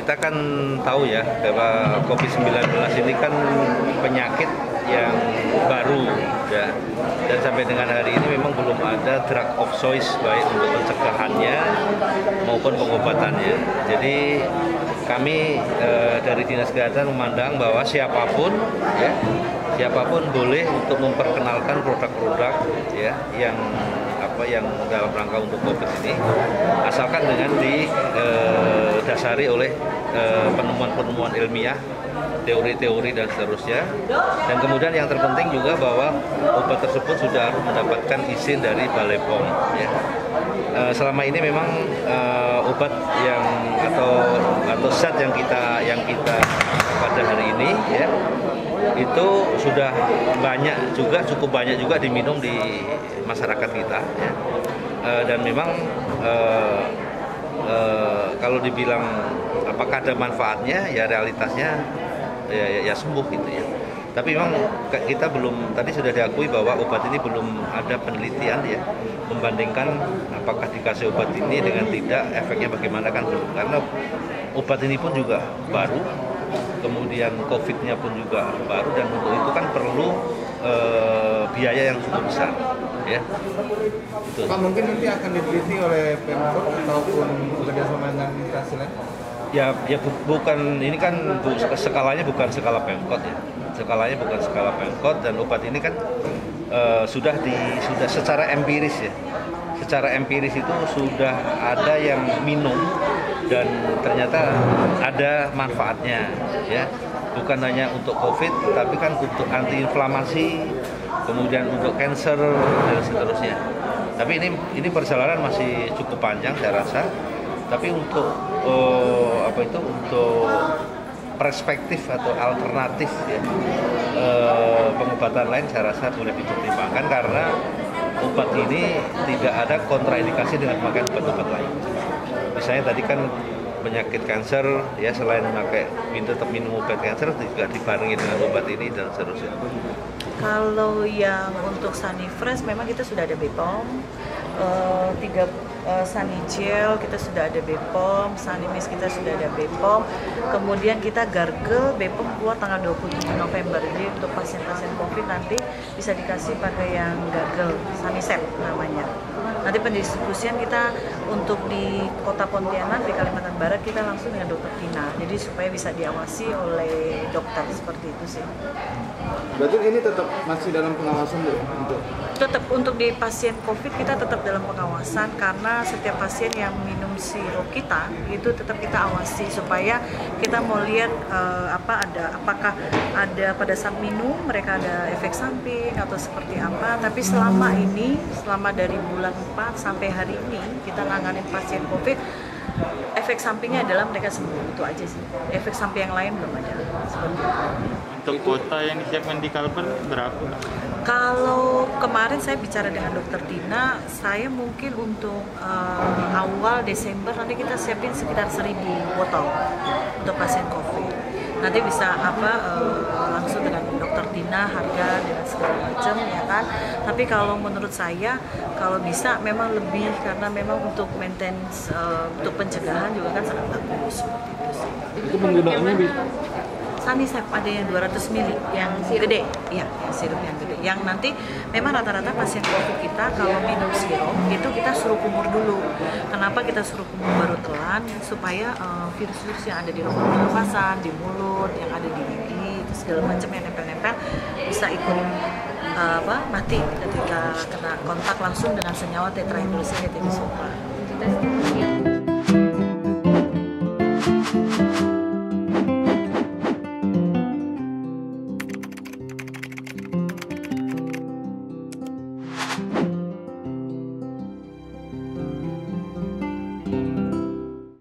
kita kan tahu ya bahwa COVID-19 ini kan penyakit yang baru ya, dan sampai dengan hari ini memang belum ada drug of choice baik untuk pencegahannya maupun pengobatannya. Jadi kami dari Dinas Kesehatan memandang bahwa siapapun boleh untuk memperkenalkan produk-produk ya yang dalam rangka untuk COVID ini, asalkan dengan didasari oleh penemuan-penemuan ilmiah, teori-teori dan seterusnya. Dan kemudian yang terpenting juga bahwa obat tersebut sudah harus mendapatkan izin dari Balai POM ya. Selama ini memang obat yang atau zat yang kita pada hari ini ya, itu sudah cukup banyak juga diminum di masyarakat kita ya. Dan memang kalau dibilang apakah ada manfaatnya, ya realitasnya ya sembuh gitu ya. Tapi memang kita belum, tadi sudah diakui bahwa obat ini belum ada penelitian ya, membandingkan apakah dikasih obat ini dengan tidak, efeknya bagaimana kan belum, karena obat ini pun juga baru, kemudian COVID-nya pun juga baru, dan untuk itu kan perlu biaya yang cukup besar ya. Pak, mungkin nanti akan diteliti oleh Pemprov ataupun kerjasama dengan instansi lain? Ya bukan, ini kan skalanya bukan skala Pemkot ya. Skalanya bukan skala Pemkot, dan obat ini kan sudah secara empiris ya. Secara empiris itu sudah ada yang minum dan ternyata ada manfaatnya ya. Bukan hanya untuk COVID, tapi kan untuk antiinflamasi, kemudian untuk kanker dan seterusnya. Tapi ini perjalanan masih cukup panjang saya rasa. Tapi untuk untuk perspektif atau alternatif ya, pengobatan lain saya rasa boleh dipertimbangkan, karena obat ini tidak ada kontraindikasi dengan memakai obat-obat lain. Misalnya tadi kan penyakit kanker ya, selain memakai tetap minum obat kanker juga dibarengi dengan obat ini dan seterusnya. Kalau yang untuk Sunny Fresh memang kita sudah ada BPOM, Sunny Gel kita sudah ada BPOM, Sunny Mist kita sudah ada BPOM, kemudian kita gargle BPOM keluar tanggal 27 November ini untuk pasien-pasien COVID nanti bisa dikasih pakai yang gargle, Sanisep namanya. Nanti pendistribusian kita untuk di kota Pontianak, di Kalimantan Barat, kita langsung dengan dokter Tina, jadi supaya bisa diawasi oleh dokter, seperti itu sih. Berarti ini tetap masih dalam pengawasan Bu? Tetap untuk di pasien COVID kita tetap dalam pengawasan, karena setiap pasien yang minum sirup kita itu tetap kita awasi supaya kita mau lihat apakah ada pada saat minum mereka ada efek samping atau seperti apa. Tapi selama ini, selama dari bulan 4 sampai hari ini kita nanganin pasien COVID, efek sampingnya adalah mereka sembuh, itu aja sih. Efek samping yang lain belum ada. Untuk kuota yang disiapkan di Kalbar berapa? Kalau kemarin saya bicara dengan dokter Dina, saya mungkin untuk awal Desember nanti kita siapin sekitar 1.000 botol untuk pasien COVID. Nanti bisa langsung dengan dokter Dina, harga dengan segala macam ya kan. Tapi kalau menurut saya kalau bisa memang lebih, karena memang untuk maintenance untuk pencegahan juga kan sangat bagus seperti itu sih. Itu penggunaannya Sanisep ada yang 200 mili yang gede, ya sirup yang gede. Yang nanti memang rata-rata pasien COVID kita kalau minum sirup itu kita suruh kumur dulu. Kenapa kita suruh kumur baru telan? Supaya virus-virus yang ada di rongga pernafasan, di mulut, yang ada di gigi, itu segala macam yang nempel-nempel bisa ikut mati ketika kena kontak langsung dengan senyawa tetrahidrosin ethylsopa.